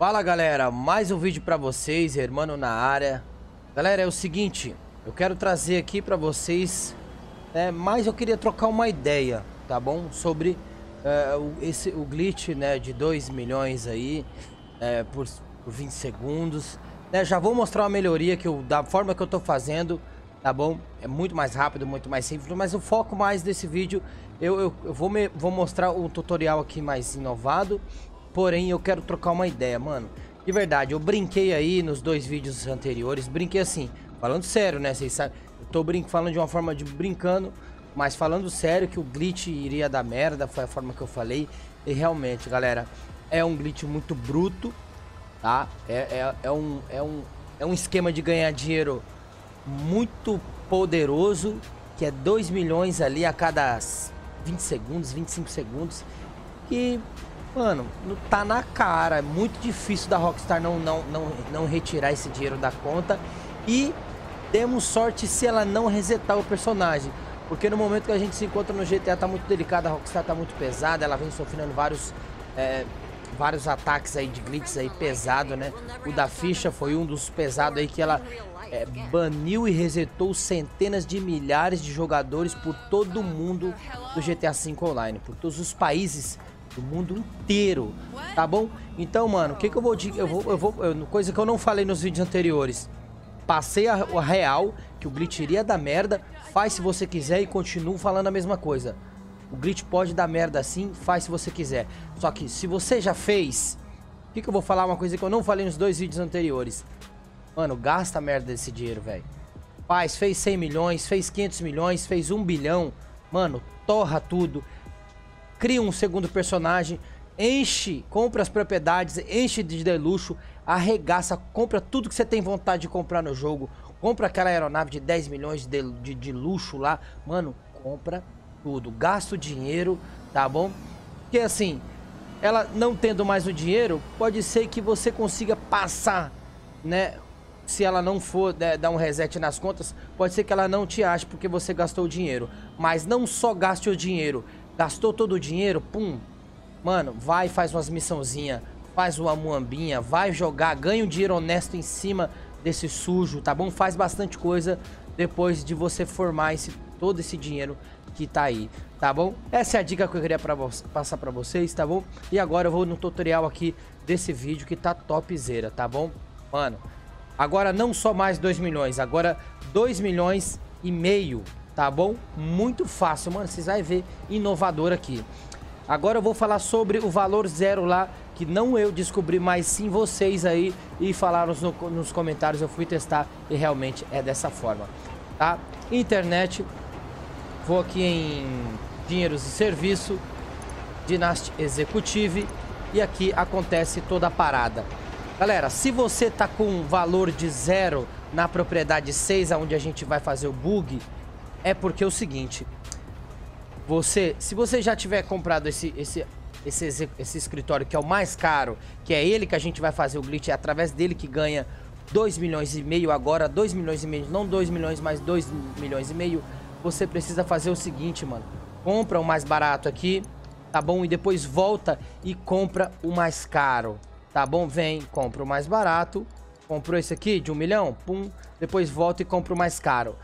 Fala galera, mais um vídeo pra vocês, irmão na área. Galera, é o seguinte, eu quero trazer aqui pra vocês, né, mas eu queria trocar uma ideia, tá bom? Sobre o glitch, né, de 2 milhões aí, por 20 segundos. Né, já vou mostrar uma melhoria que da forma que eu tô fazendo, tá bom? É muito mais rápido, muito mais simples, mas o foco mais desse vídeo, eu vou mostrar um tutorial aqui mais inovado. Porém, eu quero trocar uma ideia, mano. De verdade, eu brinquei aí nos dois vídeos anteriores. Brinquei assim, falando sério, né? Vocês sabem, eu tô falando de uma forma de brincando, mas falando sério que o glitch iria dar merda. Foi a forma que eu falei. E realmente, galera, é um glitch muito bruto, tá? É um esquema de ganhar dinheiro muito poderoso, que é 2 milhões ali a cada 20 segundos, 25 segundos. E... mano, tá na cara, é muito difícil da Rockstar não retirar esse dinheiro da conta. E demos sorte se ela não resetar o personagem, porque no momento que a gente se encontra no GTA tá muito delicada, a Rockstar tá muito pesada, ela vem sofrendo vários ataques aí de glitches aí pesado, né? O da ficha foi um dos pesados aí que ela baniu e resetou centenas de milhares de jogadores por todo o mundo do GTA V Online, por todos os países do mundo inteiro, tá bom? Então, mano, o que eu vou dizer? Coisa que eu não falei nos vídeos anteriores. Passei a real, que o glitch iria dar merda. Faz se você quiser e continuo falando a mesma coisa. O glitch pode dar merda assim, faz se você quiser. Só que se você já fez, o que eu vou falar uma coisa que eu não falei nos dois vídeos anteriores? Mano, gasta a merda desse dinheiro, velho. Fez 100 milhões, fez 500 milhões, fez 1 bilhão. Mano, torra tudo. Cria um segundo personagem, enche, compra as propriedades, enche de luxo, arregaça, compra tudo que você tem vontade de comprar no jogo, compra aquela aeronave de 10 milhões de luxo lá, mano, compra tudo, gasta o dinheiro, tá bom? Porque assim, ela não tendo mais o dinheiro, pode ser que você consiga passar, né? Se ela não for dar um reset nas contas, pode ser que ela não te ache porque você gastou o dinheiro. Mas não só gaste o dinheiro, gastou todo o dinheiro, pum, mano, vai, faz umas missãozinha, faz uma muambinha, vai jogar, ganha um dinheiro honesto em cima desse sujo, tá bom? Faz bastante coisa depois de você formar todo esse dinheiro que tá aí, tá bom? Essa é a dica que eu queria passar pra vocês, tá bom? E agora eu vou no tutorial aqui desse vídeo que tá topzera, tá bom? Mano, agora não só mais 2 milhões, agora 2 milhões e meio, tá bom? Muito fácil, mano, vocês vão ver, inovador aqui. Agora eu vou falar sobre o valor zero lá, que não eu descobri, mas sim vocês aí, e falaram nos comentários, eu fui testar e realmente é dessa forma, tá? Internet, vou aqui em dinheiros e serviço, Dynasty Executive, e aqui acontece toda a parada. Galera, se você tá com um valor de zero na propriedade 6, onde a gente vai fazer o bug, é porque é o seguinte, se você já tiver comprado esse escritório que é o mais caro, que é ele que a gente vai fazer o glitch, é através dele que ganha 2 milhões e meio agora, 2 milhões e meio, não 2 milhões, mas 2 milhões e meio, você precisa fazer o seguinte, mano, compra o mais barato aqui, tá bom? E depois volta e compra o mais caro, tá bom? Vem, compra o mais barato, comprou esse aqui de 1 milhão, pum, depois volta e compra o mais caro.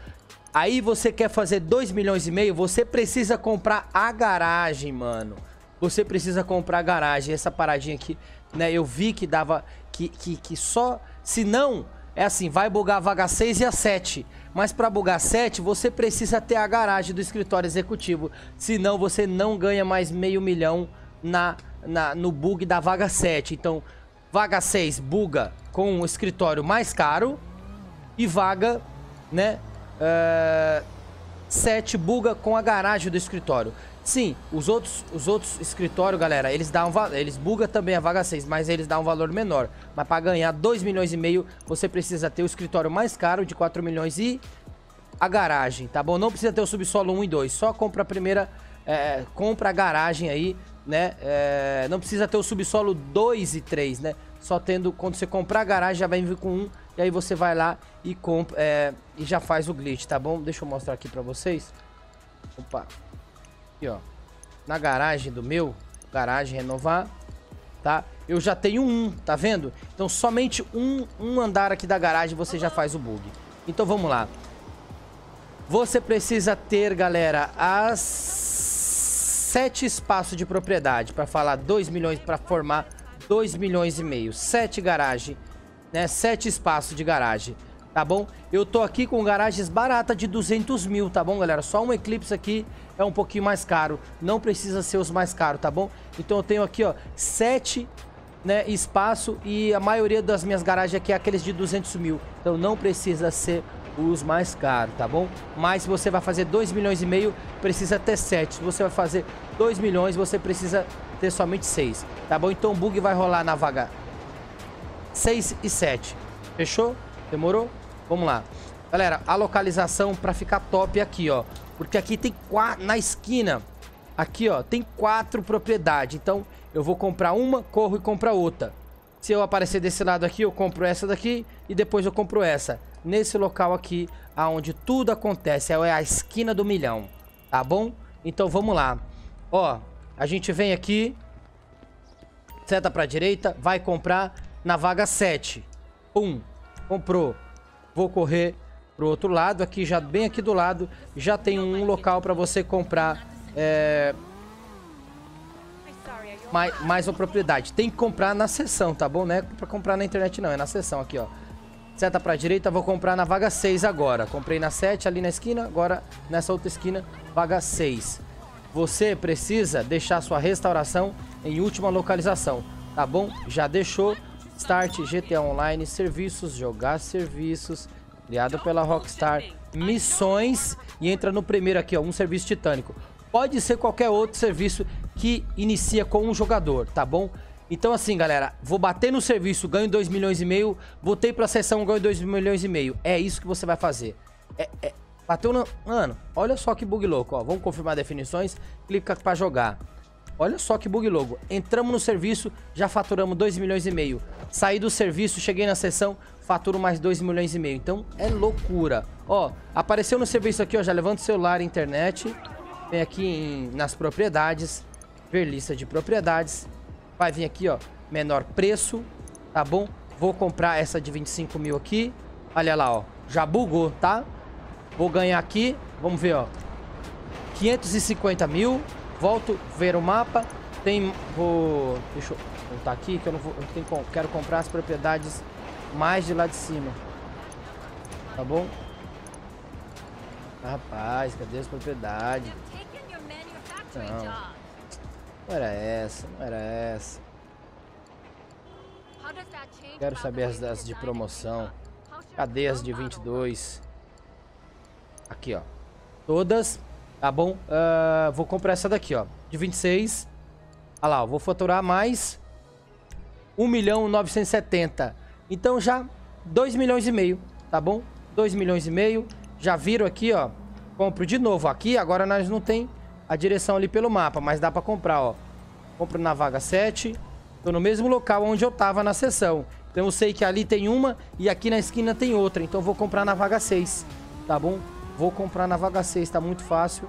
Aí você quer fazer 2 milhões e meio, você precisa comprar a garagem, mano. Você precisa comprar a garagem, essa paradinha aqui, né? Eu vi que dava, que só, se não, é assim, vai bugar a vaga 6 e a 7. Mas pra bugar 7, você precisa ter a garagem do escritório executivo. Senão você não ganha mais meio milhão no bug da vaga 7. Então, vaga 6 buga com o escritório mais caro e vaga, né? 7 buga com a garagem do escritório. Sim, os outros escritórios, galera, eles bugam também a vaga 6, mas eles dão um valor menor. Mas para ganhar 2 milhões e meio, você precisa ter o escritório mais caro de 4 milhões e a garagem, tá bom? Não precisa ter o subsolo 1 e 2, só compra a primeira, compra a garagem aí, né? Não precisa ter o subsolo 2 e 3, né? Só tendo, quando você comprar a garagem, já vai vir com 1. E aí você vai lá e compra, e já faz o glitch, tá bom? Deixa eu mostrar aqui pra vocês. Opa. Aqui, ó. Na garagem do meu. Garagem, renovar. tá? Eu já tenho um, tá vendo? Então somente um andar aqui da garagem você já faz o bug. Então vamos lá. Você precisa ter, galera, as 7 espaços de propriedade para falar 2 milhões, para formar 2 milhões e meio. 7 garagem, né? 7 espaços de garagem. Tá bom? Eu tô aqui com garagens baratas de 200 mil, tá bom, galera? Só um Eclipse aqui é um pouquinho mais caro. Não precisa ser os mais caros, tá bom? Então eu tenho aqui, ó, 7, né, espaço, e a maioria das minhas garagens aqui é aqueles de 200 mil. Então não precisa ser os mais caros, tá bom? Mas se você vai fazer 2 milhões e meio, precisa ter 7. Se você vai fazer 2 milhões, você precisa ter somente 6, tá bom? Então o bug vai rolar na vaga 6 e 7. Fechou? Demorou? Vamos lá. Galera, a localização pra ficar top é aqui, ó. Porque aqui tem 4, na esquina, aqui, ó, tem 4 propriedades. Então, eu vou comprar uma, corro e compro outra. Se eu aparecer desse lado aqui, eu compro essa daqui e depois eu compro essa. Nesse local aqui, aonde tudo acontece, é a esquina do milhão, tá bom? Então, vamos lá. Ó, a gente vem aqui, seta pra direita, vai comprar na vaga 7. Pum, comprou. Vou correr pro outro lado, aqui já bem aqui do lado, já tem um local para você comprar mais uma propriedade. Tem que comprar na seção, tá bom? Não é para comprar na internet não, é na seção aqui, ó. Seta para direita, vou comprar na vaga 6 agora. Comprei na 7 ali na esquina, agora nessa outra esquina, vaga 6. Você precisa deixar sua restauração em última localização, tá bom? Já deixou. Start, GTA Online, serviços, jogar serviços, criado pela Rockstar, missões, e entra no primeiro aqui, ó, um serviço titânico. Pode ser qualquer outro serviço que inicia com um jogador, tá bom? Então assim, galera, vou bater no serviço, ganho 2 milhões e meio, voltei pra sessão, ganho 2 milhões e meio. É isso que você vai fazer. Bateu no... Mano, olha só que bug louco, ó. Vamos confirmar definições, clica pra jogar. Olha só que bug logo. Entramos no serviço, já faturamos 2 milhões e meio. Saí do serviço, cheguei na sessão, faturo mais 2 milhões e meio. Então, é loucura. Ó, apareceu no serviço aqui, ó, já levanta o celular, internet. Vem aqui nas propriedades, ver lista de propriedades. Vai vir aqui, ó, menor preço, tá bom? Vou comprar essa de 25 mil aqui. Olha lá, ó, já bugou, tá? Vou ganhar aqui, vamos ver, ó, 550 mil. Volto, ver o mapa. Tem, vou... Deixa eu voltar aqui, que eu não vou... quero comprar as propriedades mais de lá de cima. Tá bom? Rapaz, cadê as propriedades? Não era essa, não era essa. Quero saber as de promoção. Cadê as de 22? Aqui, ó. Todas... Tá bom? Vou comprar essa daqui, ó. De 26. Olha lá, ó. Vou faturar mais 1 milhão 970. Então já 2 milhões e meio, tá bom? 2 milhões e meio. Já viro aqui, ó. Compro de novo. Aqui agora nós não tem a direção ali pelo mapa, mas dá pra comprar, ó. Compro na vaga 7. Tô no mesmo local onde eu tava na sessão. Então eu sei que ali tem uma e aqui na esquina tem outra. Então eu vou comprar na vaga 6, tá bom? Vou comprar na vaga 6, tá muito fácil.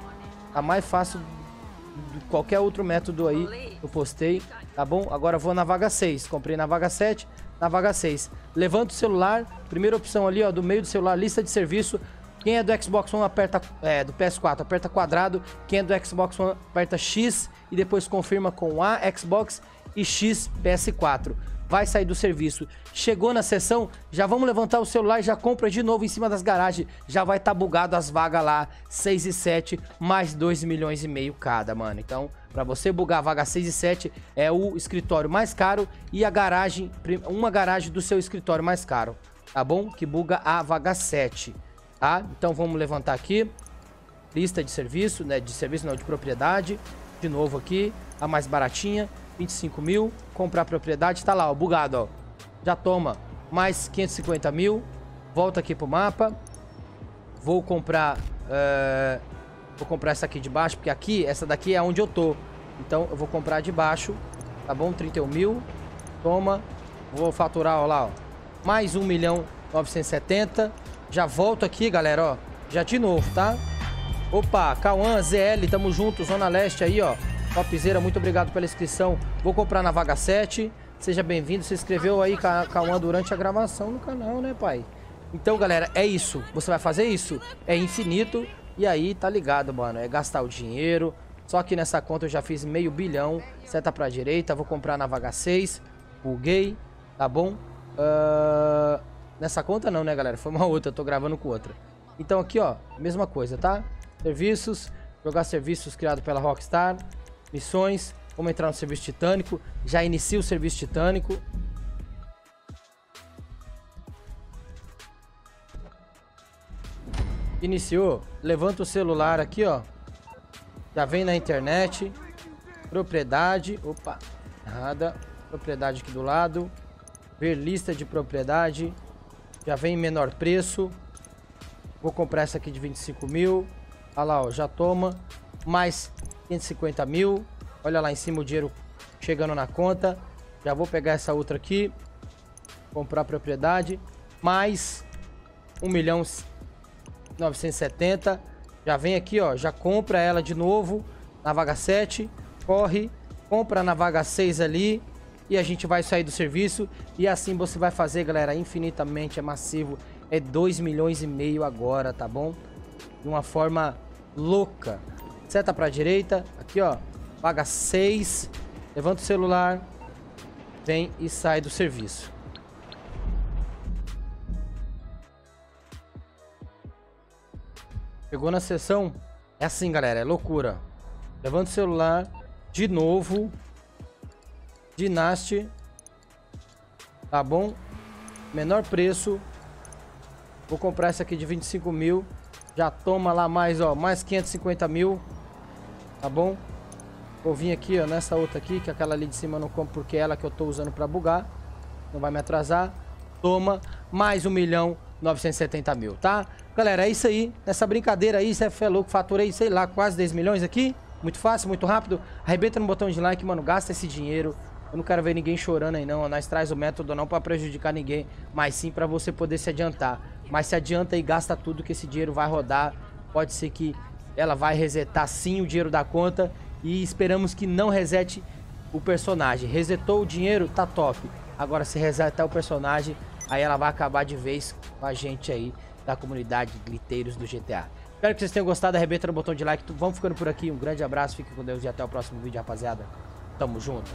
Tá mais fácil do que qualquer outro método aí que eu postei, tá bom? Agora vou na vaga 6. Comprei na vaga 7, na vaga 6. Levanta o celular, primeira opção ali, ó, do meio do celular, lista de serviço. Quem é do Xbox One aperta, do PS4, aperta quadrado. Quem é do Xbox One aperta X e depois confirma com A, Xbox e X, PS4. Vai sair do serviço. Chegou na sessão, já vamos levantar o celular e já compra de novo em cima das garagens. Já vai estar bugado as vagas lá, 6 e 7, mais 2 milhões e meio cada, mano. Então, pra você bugar a vaga 6 e 7, é o escritório mais caro e a garagem, uma garagem do seu escritório mais caro, tá bom? Que buga a vaga 7, tá? Então, vamos levantar aqui. Lista de serviço, né? De serviço não, de propriedade. De novo aqui, a mais baratinha. 25 mil, comprar a propriedade, tá lá, ó, bugado, ó. Já toma mais 550 mil, volta aqui pro mapa. Vou comprar essa aqui de baixo, porque aqui, essa daqui é onde eu tô. Então, eu vou comprar de baixo, tá bom? 31 mil, toma. Vou faturar, ó lá, ó, mais 1 milhão 970. Já volto aqui, galera, ó, já de novo, tá? Opa, Cauan ZL, tamo junto, Zona Leste aí, ó. Topzera, muito obrigado pela inscrição. Vou comprar na vaga 7. Seja bem-vindo. Se inscreveu aí, Cauan, durante a gravação no canal, né, pai? Então, galera, é isso. Você vai fazer isso? É infinito. E aí, tá ligado, mano. É gastar o dinheiro. Só que nessa conta eu já fiz meio bilhão. Seta pra direita. Vou comprar na vaga 6. Buguei. Tá bom? Nessa conta não, né, galera? Foi uma outra. Eu tô gravando com outra. Então aqui, ó. Mesma coisa, tá? Serviços. Jogar serviços criado pela Rockstar. Missões. Vamos entrar no serviço titânico. Já inicia o serviço titânico. Iniciou. Levanta o celular aqui, ó. Já vem na internet. Propriedade. Opa. Errada. Propriedade aqui do lado. Ver lista de propriedade. Já vem em menor preço. Vou comprar essa aqui de 25 mil. Olha lá, ó. Já toma. Mais 550 mil. Olha lá em cima o dinheiro chegando na conta. Já vou pegar essa outra aqui. Comprar propriedade. Mais 1.970.000. Já vem aqui, ó. Já compra ela de novo. Na vaga 7. Corre. Compra na vaga 6 ali. E a gente vai sair do serviço. E assim você vai fazer, galera. Infinitamente. É massivo. É 2 milhões e meio agora, tá bom? De uma forma louca. Seta pra direita. Aqui, ó. Vaga 6. Levanta o celular. Vem e sai do serviço. Chegou na sessão. É assim, galera. É loucura. Levanta o celular. De novo. Dinaste. Tá bom? Menor preço. Vou comprar essa aqui de 25 mil. Já toma lá mais, ó. Mais 550 mil. Tá bom? Vou vir aqui, ó. Nessa outra aqui. Que aquela ali de cima eu não compro porque é ela que eu tô usando pra bugar. Não vai me atrasar. Toma. Mais 1.970.000, tá? Galera, é isso aí. Nessa brincadeira aí, você é louco. Faturei, sei lá, quase 10 milhões aqui. Muito fácil, muito rápido. Arrebenta no botão de like, mano. Gasta esse dinheiro. Eu não quero ver ninguém chorando aí, não. Nós traz o método não pra prejudicar ninguém, mas sim pra você poder se adiantar. Mas se adianta e gasta tudo que esse dinheiro vai rodar. Pode ser que ela vai resetar sim o dinheiro da conta. E esperamos que não resete o personagem. Resetou o dinheiro, tá top. Agora se resetar o personagem, aí ela vai acabar de vez com a gente aí da comunidade Gliteiros do GTA. Espero que vocês tenham gostado. Arrebenta no botão de like. Vamos ficando por aqui. Um grande abraço. Fiquem com Deus e até o próximo vídeo, rapaziada. Tamo junto.